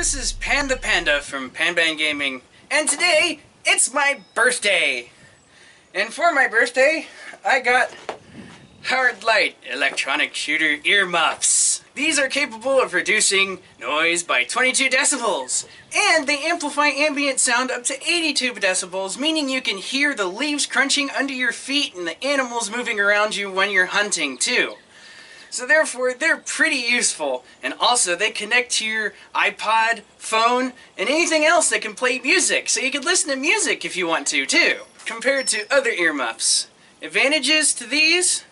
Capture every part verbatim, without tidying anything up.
this is Panda Panda from Panban Gaming, and today it's my birthday! And for my birthday, I got Howard Leight Electronic Shooter Earmuffs. These are capable of reducing noise by twenty-two decibels, and they amplify ambient sound up to eighty-two decibels, meaning you can hear the leaves crunching under your feet and the animals moving around you when you're hunting too. So therefore, they're pretty useful, and also they connect to your iPod, phone, and anything else that can play music, so you can listen to music if you want to too. Compared to other earmuffs, advantages to these,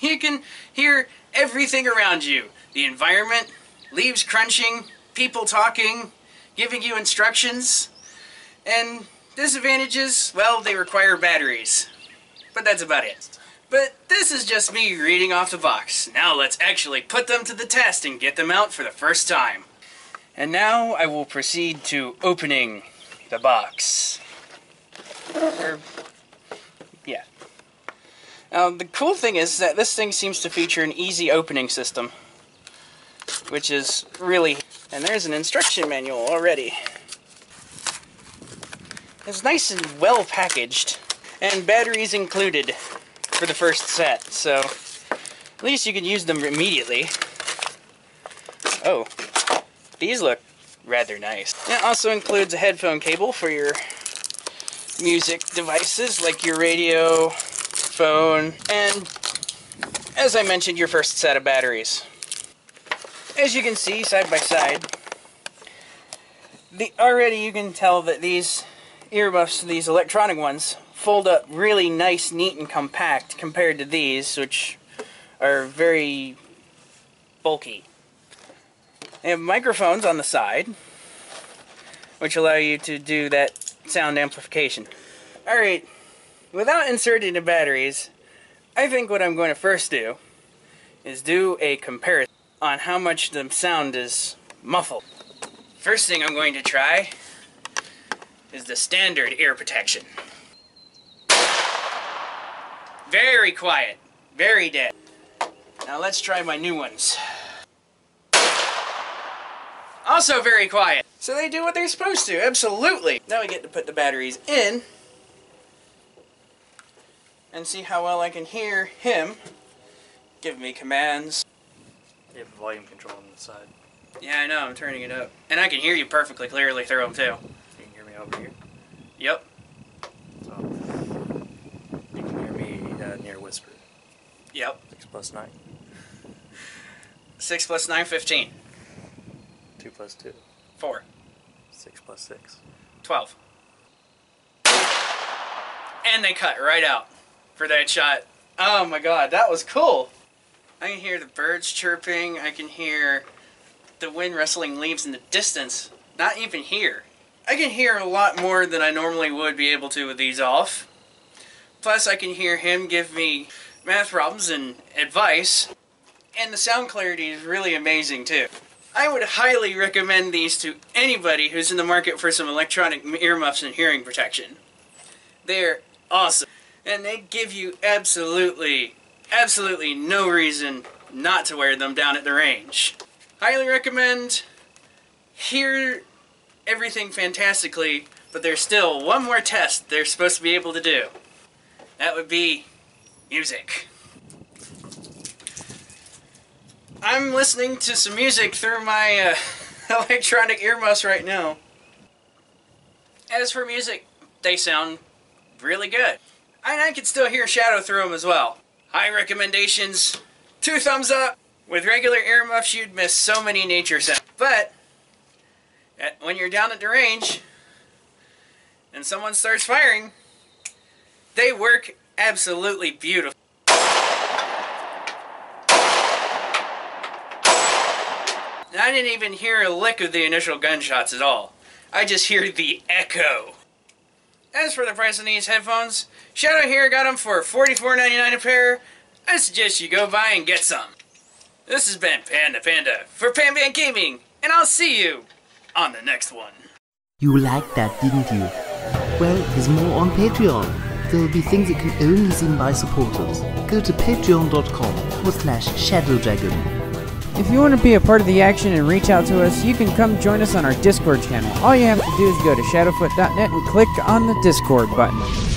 you can hear everything around you. The environment, leaves crunching, people talking, giving you instructions, and disadvantages, well, they require batteries. But that's about it. But this is just me reading off the box. Now let's actually put them to the test and get them out for the first time. And now I will proceed to opening the box. Or, yeah. Now the cool thing is that this thing seems to feature an easy opening system, which is really... And there's an instruction manual already. It's nice and well packaged, and batteries included for the first set, so at least you can use them immediately. Oh, these look rather nice. It also includes a headphone cable for your music devices like your radio, phone, and as I mentioned, your first set of batteries. As you can see side by side, the, already you can tell that these earmuffs, these electronic ones, fold up really nice, neat, and compact compared to these, which are very bulky. They have microphones on the side, which allow you to do that sound amplification. Alright, without inserting the batteries, I think what I'm going to first do is do a comparison on how much the sound is muffled. First thing I'm going to try is the standard ear protection. Very quiet. Very dead. Now let's try my new ones. Also very quiet. So they do what they're supposed to, absolutely. Now we get to put the batteries in and see how well I can hear him give me commands. You have the volume control on the side. Yeah, I know, I'm turning it up. And I can hear you perfectly clearly through them too. You can hear me over here? Yep. Near whisper. Yep. six plus nine. six plus nine, fifteen. two plus two. four. six plus six. twelve. And they cut right out for that shot. Oh my god, that was cool! I can hear the birds chirping, I can hear the wind rustling leaves in the distance. Not even here. I can hear a lot more than I normally would be able to with these off. Plus, I can hear him give me math problems and advice. And the sound clarity is really amazing, too. I would highly recommend these to anybody who's in the market for some electronic earmuffs and hearing protection. They're awesome. And they give you absolutely, absolutely no reason not to wear them down at the range. Highly recommend. Hear everything fantastically, but there's still one more test they're supposed to be able to do. That would be music. I'm listening to some music through my uh, electronic earmuffs right now. As for music, they sound really good. And I can still hear shadow through them as well. High recommendations, two thumbs up. With regular earmuffs, you'd miss so many nature sounds. But at, when you're down at the range and someone starts firing, they work absolutely beautiful. And I didn't even hear a lick of the initial gunshots at all. I just hear the echo. As for the price of these headphones, Shadow here got them for forty-four ninety-nine a pair. I suggest you go buy and get some. This has been Panda Panda for Panban Gaming, and I'll see you on the next one. You liked that, didn't you? Well, there's more on Patreon. There will be things that can only be seen by supporters. Go to patreon dot com forward slash shadowdragon. If you want to be a part of the action and reach out to us, you can come join us on our Discord channel. All you have to do is go to shadowfoot dot net and click on the Discord button.